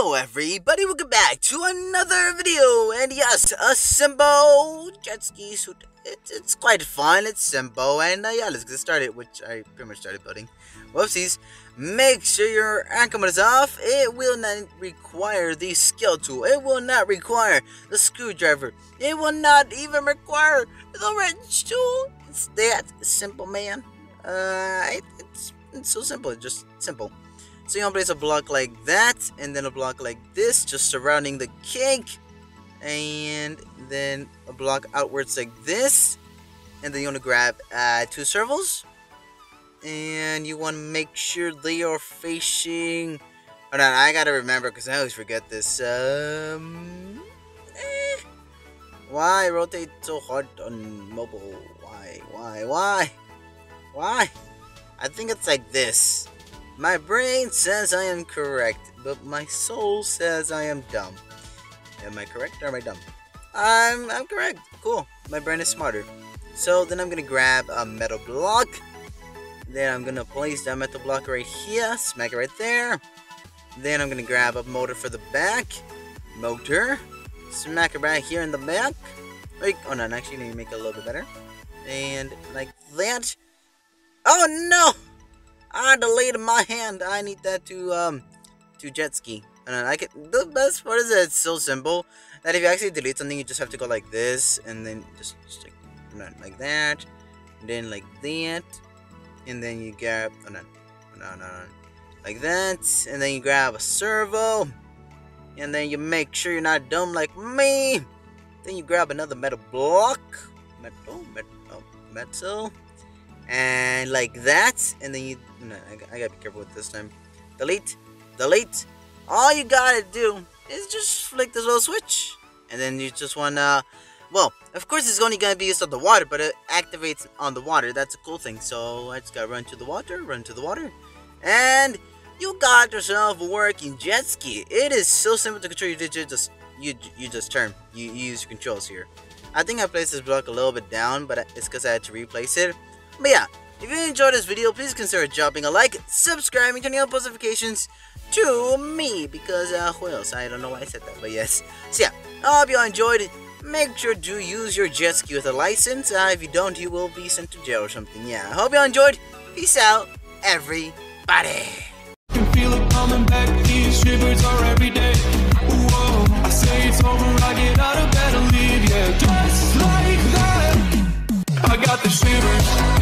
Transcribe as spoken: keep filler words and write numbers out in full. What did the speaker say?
Hello everybody, welcome back to another video, and yes, a Simbo Jet Ski suit. It's, it's quite fun, it's Simbo, and uh, yeah, let's get started, which I pretty much started building. Whoopsies. Make sure your anchor is off. It will not require the skill tool. It will not require the screwdriver. It will not even require the wrench tool. It's that simple, man. Uh, it, it's, it's so simple, just simple. So you want to place a block like that, and then a block like this, just surrounding the cake, and then a block outwards like this, and then you want to grab uh, two circles, and you want to make sure they are facing. Hold on, I gotta remember because I always forget this. Um, eh. Why rotate so hard on mobile? Why? Why? Why? Why? I think it's like this. My brain says I am correct, but my soul says I am dumb. Am I correct or am I dumb? I'm, I'm correct. Cool. My brain is smarter. So then I'm going to grab a metal block. Then I'm going to place that metal block right here. Smack it right there. Then I'm going to grab a motor for the back. Motor. Smack it right here in the back. Wait, oh no, actually need to make it a little bit better. And like that. Oh no! I deleted my hand. I need that to um to jet ski. And I can. The best part is that it's so simple that if you actually delete something, you just have to go like this, and then just, just like, like that, and then like that, and then you grab oh no, no, no, no, like that, and then you grab a servo, and then you make sure you're not dumb like me. Then you grab another metal block, metal, metal, metal. And like that, and then you. No, I, I gotta be careful with this time. Delete, delete. All you gotta do is just flick this little switch, and then you just wanna. Well, of course, it's only gonna be used on the water, but it activates on the water. That's a cool thing. So I just gotta run to the water, run to the water, and you got yourself a working jet ski. It is so simple to control. You just you you just turn. You, you use your controls here. I think I placed this block a little bit down, but it's because I had to replace it. But yeah, if you enjoyed this video, please consider dropping a like, subscribing, turning on post notifications to me, because, uh, who else? I don't know why I said that, but yes. So yeah, I hope you all enjoyed. Make sure to use your jet ski with a license. Uh, if you don't, you will be sent to jail or something. Yeah, I hope you all enjoyed. Peace out, everybody. Can feel it coming back. These shivers are every day. Whoa, I say it's over, I get out of bed and leave, yeah. Just like that, I got the shivers.